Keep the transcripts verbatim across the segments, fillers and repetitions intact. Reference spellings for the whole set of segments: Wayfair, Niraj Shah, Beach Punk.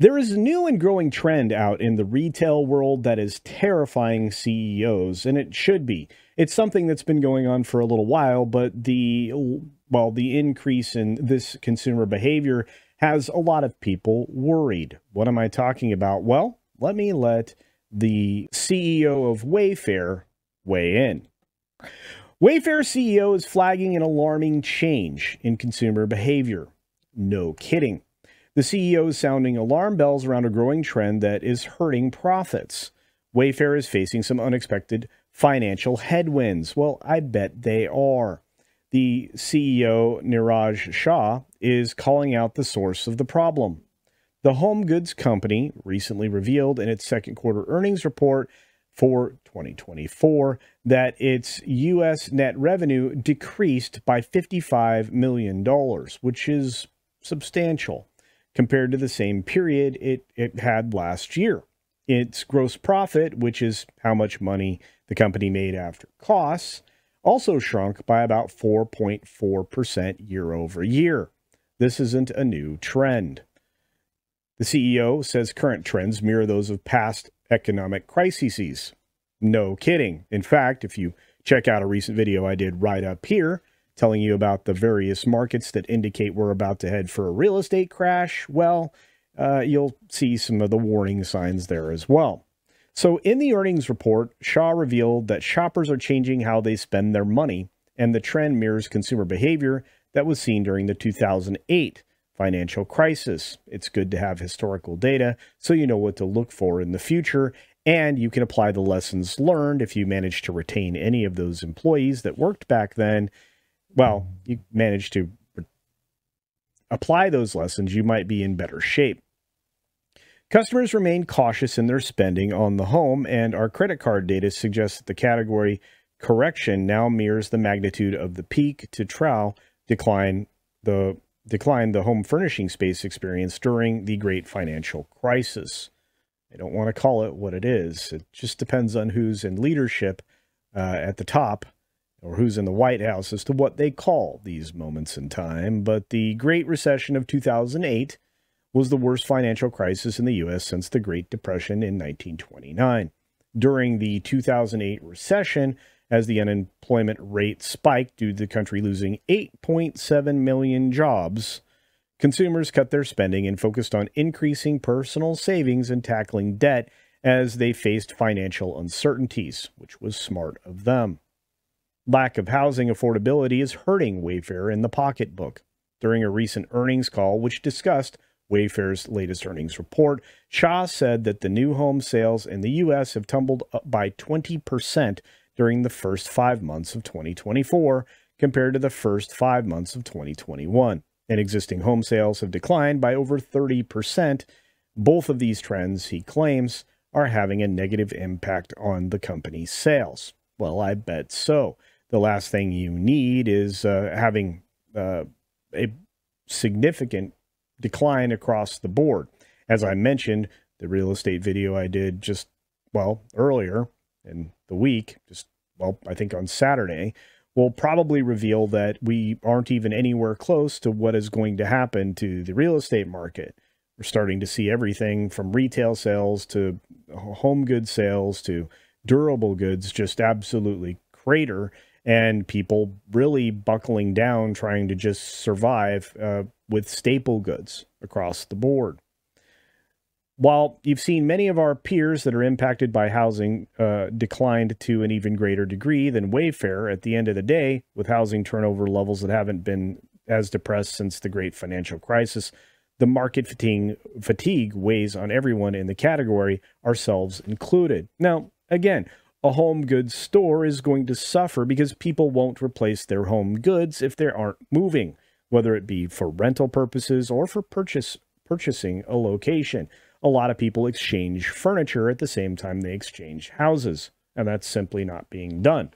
There is a new and growing trend out in the retail world that is terrifying C E Os, and it should be. It's something that's been going on for a little while, but the, well, the increase in this consumer behavior has a lot of people worried. What am I talking about? Well, let me let the C E O of Wayfair weigh in. Wayfair C E O is flagging an alarming change in consumer behavior. No kidding. The C E O is sounding alarm bells around a growing trend that is hurting profits. Wayfair is facing some unexpected financial headwinds. Well, I bet they are. The C E O, Niraj Shah, is calling out the source of the problem. The home goods company recently revealed in its second quarter earnings report for twenty twenty-four that its U S net revenue decreased by fifty-five million dollars, which is substantial compared to the same period it, it had last year. Its gross profit, which is how much money the company made after costs, also shrunk by about four point four percent year over year. This isn't a new trend. The C E O says current trends mirror those of past economic crises. No kidding. In fact, if you check out a recent video I did right up here, telling you about the various markets that indicate we're about to head for a real estate crash, well, uh, you'll see some of the warning signs there as well. So in the earnings report, Shah revealed that shoppers are changing how they spend their money, and the trend mirrors consumer behavior that was seen during the two thousand eight financial crisis. It's good to have historical data so you know what to look for in the future, and you can apply the lessons learned if you manage to retain any of those employees that worked back then. Well, you manage to apply those lessons, you might be in better shape. Customers remain cautious in their spending on the home, and our credit card data suggests that the category correction now mirrors the magnitude of the peak to trough decline the decline the home furnishing space experienced during the great financial crisis. I don't want to call it what it is. It just depends on who's in leadership uh, at the top, or who's in the White House, as to what they call these moments in time. But the Great Recession of two thousand eight was the worst financial crisis in the U S since the Great Depression in nineteen twenty-nine. During the two thousand eight recession, as the unemployment rate spiked due to the country losing eight point seven million jobs, consumers cut their spending and focused on increasing personal savings and tackling debt as they faced financial uncertainties, which was smart of them. Lack of housing affordability is hurting Wayfair in the pocketbook. During a recent earnings call, which discussed Wayfair's latest earnings report, Shah said that the new home sales in the U S have tumbled up by twenty percent during the first five months of twenty twenty-four compared to the first five months of twenty twenty-one, and existing home sales have declined by over thirty percent. Both of these trends, he claims, are having a negative impact on the company's sales. Well, I bet so. The last thing you need is uh, having uh, a significant decline across the board. As I mentioned, the real estate video I did just, well, earlier in the week, just, well, I think on Saturday, will probably reveal that we aren't even anywhere close to what is going to happen to the real estate market. We're starting to see everything from retail sales to home goods sales to durable goods just absolutely crater, and people really buckling down, trying to just survive uh, with staple goods across the board. While you've seen many of our peers that are impacted by housing uh, declined to an even greater degree than Wayfair, at the end of the day, with housing turnover levels that haven't been as depressed since the great financial crisis, the market fatigue, fatigue weighs on everyone in the category, ourselves included. Now, again, a home goods store is going to suffer because people won't replace their home goods if they aren't moving, whether it be for rental purposes or for purchase purchasing a location. A lot of people exchange furniture at the same time they exchange houses, and that's simply not being done.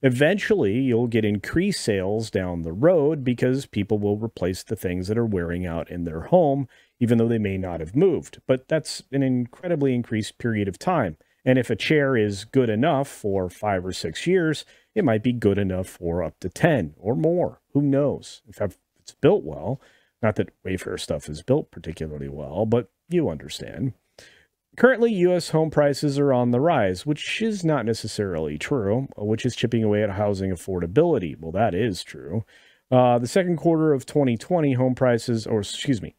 Eventually, you'll get increased sales down the road because people will replace the things that are wearing out in their home, even though they may not have moved. But that's an incredibly increased period of time. And if a chair is good enough for five or six years, it might be good enough for up to ten or more. Who knows? If it's built well, not that Wayfair stuff is built particularly well, but You understand. Currently, U S home prices are on the rise, which is not necessarily true, which is chipping away at housing affordability. Well, that is true. Uh, the second quarter of twenty twenty, home prices, or excuse me,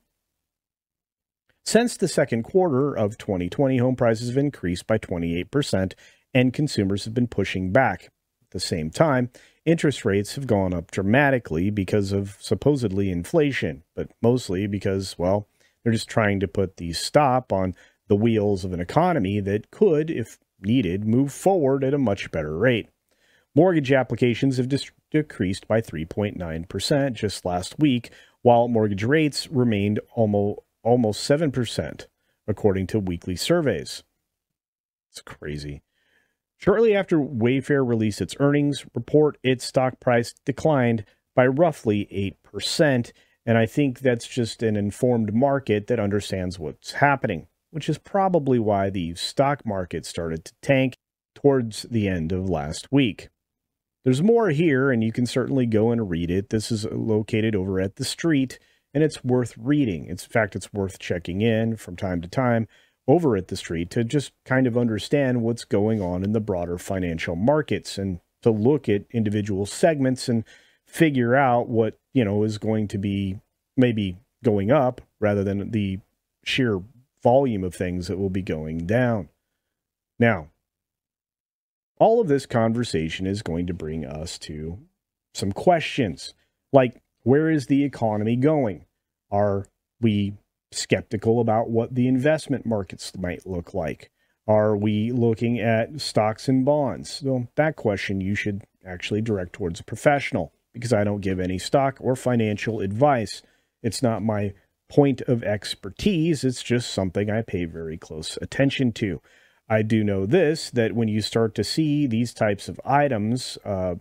since the second quarter of twenty twenty, home prices have increased by twenty-eight percent, and consumers have been pushing back. At the same time, interest rates have gone up dramatically because of supposedly inflation, but mostly because, well, they're just trying to put the stop on the wheels of an economy that could, if needed, move forward at a much better rate. Mortgage applications have decreased by three point nine percent just last week, while mortgage rates remained almost almost seven percent, according to weekly surveys. It's crazy. Shortly after Wayfair released its earnings report, its stock price declined by roughly eight percent, and I think that's just an informed market that understands what's happening, which is probably why the stock market started to tank towards the end of last week. There's more here, and you can certainly go and read it. This is located over at The Street, and it's worth reading. It's, in fact, it's worth checking in from time to time over at The Street to just kind of understand what's going on in the broader financial markets and to look at individual segments and figure out what, you know, is going to be maybe going up rather than the sheer volume of things that will be going down. Now, all of this conversation is going to bring us to some questions like, where is the economy going? Are we skeptical about what the investment markets might look like? Are we looking at stocks and bonds? Well, that question you should actually direct towards a professional, because I don't give any stock or financial advice. It's not my point of expertise. It's just something I pay very close attention to. I do know this, that when you start to see these types of items, uh,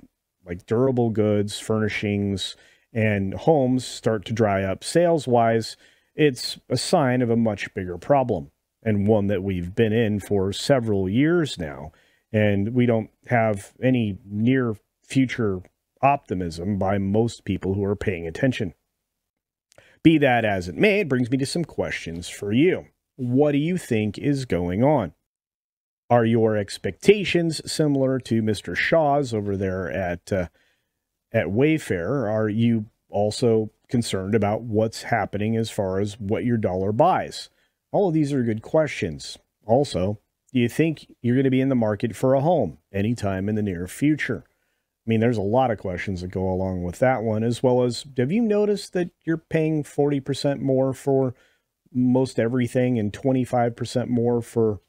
like durable goods, furnishings, and homes start to dry up sales-wise, it's a sign of a much bigger problem, and one that we've been in for several years now, and we don't have any near future optimism by most people who are paying attention. Be that as it may, it brings me to some questions for you. What do you think is going on? Are your expectations similar to Mister Shah's over there at uh, at Wayfair? Are you also concerned about what's happening as far as what your dollar buys? All of these are good questions. Also, do you think you're going to be in the market for a home anytime in the near future? I mean, there's a lot of questions that go along with that one, as well as, have you noticed that you're paying forty percent more for most everything and twenty-five percent more for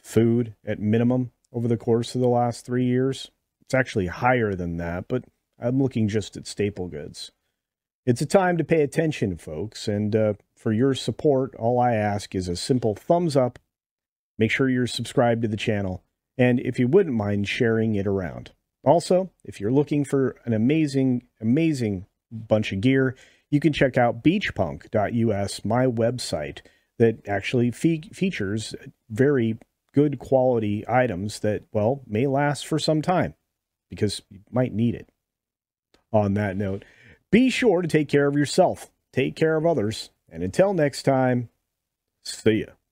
food at minimum over the course of the last three years? It's actually higher than that, but I'm looking just at staple goods. It's a time to pay attention, folks, and uh, for your support, all I ask is a simple thumbs up. Make sure you're subscribed to the channel, and if you wouldn't mind sharing it around. Also, if you're looking for an amazing, amazing bunch of gear, you can check out beach punk dot U S, my website, that actually fe- features very good quality items that, well, may last for some time, because you might need it. On that note, be sure to take care of yourself, take care of others, and until next time, see ya.